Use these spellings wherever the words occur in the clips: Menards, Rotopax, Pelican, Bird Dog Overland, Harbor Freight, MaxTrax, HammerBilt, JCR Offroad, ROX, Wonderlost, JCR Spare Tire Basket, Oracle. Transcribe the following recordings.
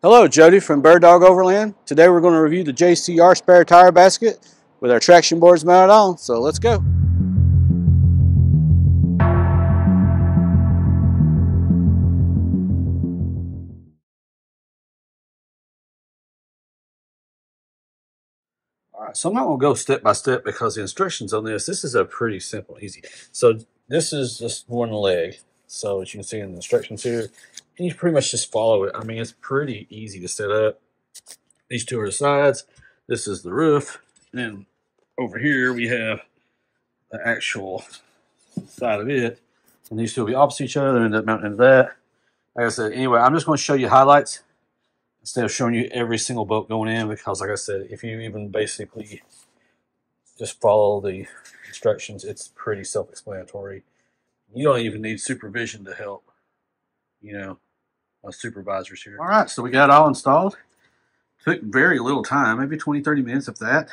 Hello, Jody from Bird Dog Overland. Today we're going to review the JCR Spare Tire Basket with our traction boards mounted on, so let's go. Alright, so I'm not going to go step by step because the instructions on this is a pretty simple, easy. So this is just one leg. So as you can see in the instructions here, and you pretty much just follow it. I mean, it's pretty easy to set up. These two are the sides. This is the roof. And then over here we have the actual side of it. And these two will be opposite each other. End up mounting into that. Like I said, anyway, I'm just going to show you highlights instead of showing you every single bolt going in. Because like I said, if you even basically just follow the instructions, it's pretty self-explanatory. You don't even need supervision to help, you know, my supervisors here. All right, so we got it all installed. Took very little time, maybe 20, 30 minutes if that.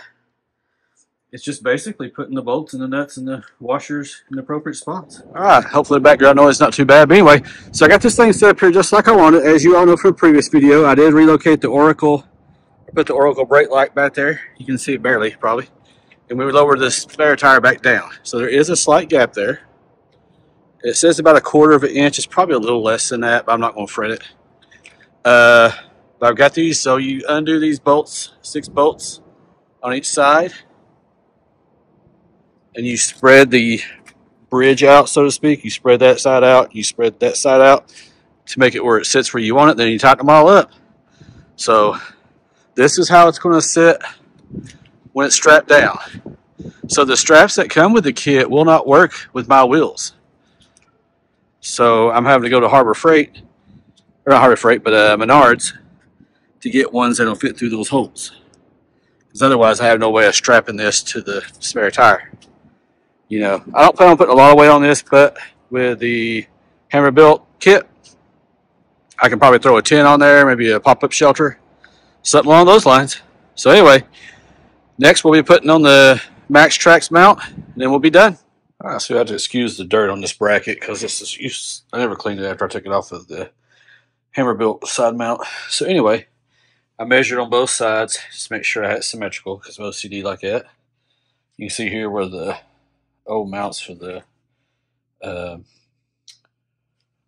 It's just basically putting the bolts and the nuts and the washers in the appropriate spots. All right, hopefully the background noise is not too bad. But anyway, so I got this thing set up here just like I wanted. As you all know from the previous video, I did relocate the Oracle. I put the Oracle brake light back there. You can see it barely, probably. And we would lower the spare tire back down. So there is a slight gap there. It says about a quarter of an inch. It's probably a little less than that, but I'm not going to fret it. But I've got these. So you undo these bolts, 6 bolts on each side. And you spread the bridge out, so to speak. You spread that side out. You spread that side out to make it where it sits where you want it. Then you tighten them all up. So this is how it's going to sit when it's strapped down. So the straps that come with the kit will not work with my wheels. So I'm having to go to Harbor Freight, or not Harbor Freight, but Menards to get ones that'll fit through those holes. Because otherwise I have no way of strapping this to the spare tire. You know, I don't plan on putting a lot of weight on this, but with the HammerBilt kit, I can probably throw a tin on there, maybe a pop-up shelter, something along those lines. So anyway, next we'll be putting on the MaxTrax mount, and then we'll be done. All right, so you have to excuse the dirt on this bracket because this is used. I never cleaned it after I took it off of the HammerBilt side mount. So anyway, I measured on both sides just to make sure I had it symmetrical because I'm OCD like that. You can see here where the old mounts for the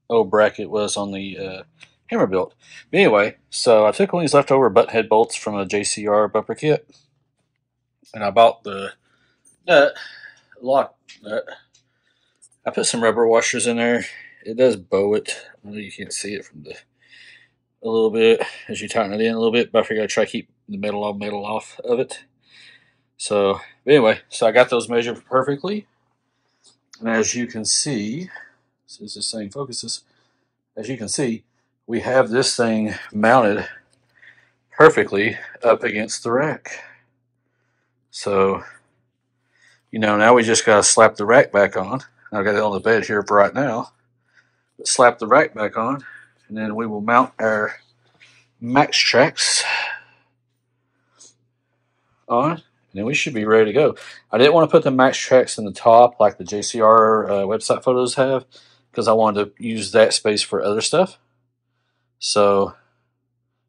old bracket was on the HammerBilt. But anyway, so I took one of these leftover butt head bolts from a JCR bumper kit, and I bought the nut. Lock nut. I put some rubber washers in there. It does bow it. I know you can't see it from the a little bit as you tighten it in a little bit, but I figured I'd try to keep the metal off of it. So anyway, so I got those measured perfectly. And as you can see, since this thing focuses, as you can see, we have this thing mounted perfectly up against the rack. So you know, now we just got to slap the rack back on. I've got it on the bed here for right now. But slap the rack back on, and then we will mount our MaxTrax on, and then we should be ready to go. I didn't want to put the MaxTrax in the top like the JCR website photos have because I wanted to use that space for other stuff. So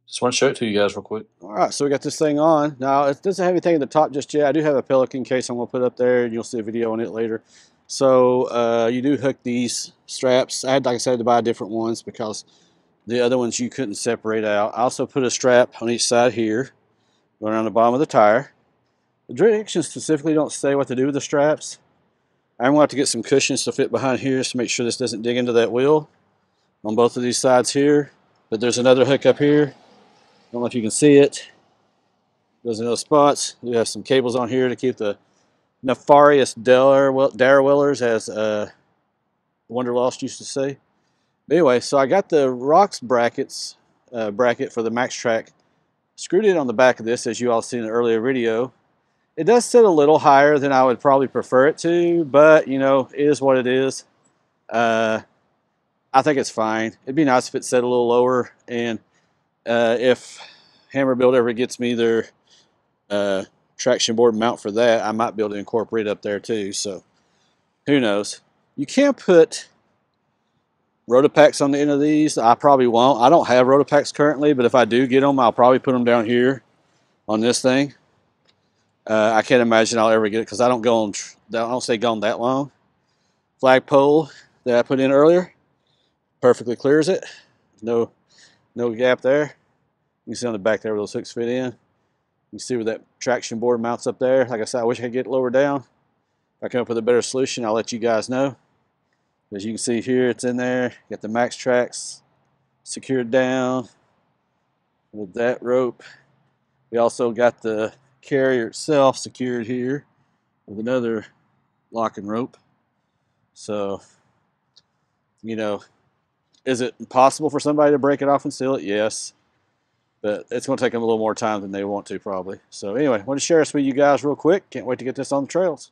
just want to show it to you guys real quick. All right, so we got this thing on. Now, it doesn't have anything at the top just yet. I do have a Pelican case I'm going to put up there, and you'll see a video on it later. So you do hook these straps. I had, like I said, to buy different ones because the other ones you couldn't separate out. I also put a strap on each side here, going around the bottom of the tire. The directions specifically don't say what to do with the straps. I'm going to have to get some cushions to fit behind here to make sure this doesn't dig into that wheel on both of these sides here. But there's another hook up here. I don't know if you can see it. There's no spots. We have some cables on here to keep the nefarious darewellers, as Wonderlost used to say. But anyway, so I got the ROX bracket for the MaxTrax. Screwed it on the back of this, as you all seen in an earlier video. It does sit a little higher than I would probably prefer it to, but you know, it is what it is. I think it's fine. It'd be nice if it set a little lower, and if HammerBilt ever gets me their traction board mount for that, I might be able to incorporate up there too. So who knows? You can put Rotopax on the end of these. I probably won't. I don't have Rotopax currently, but if I do get them, I'll probably put them down here on this thing. I can't imagine I'll ever get it because I don't go on. I don't stay gone that long. Flagpole that I put in earlier perfectly clears it. No gap there. You can see on the back there where those hooks fit in. You can see where that traction board mounts up there. Like I said, I wish I could get it lower down. If I come up with a better solution, I'll let you guys know. As you can see here, it's in there. Got the MaxTrax secured down with that rope. We also got the carrier itself secured here with another locking rope. So, you know, is it possible for somebody to break it off and seal it? Yes, but it's going to take them a little more time than they want to probably. So anyway, I want to share this with you guys real quick. Can't wait to get this on the trails.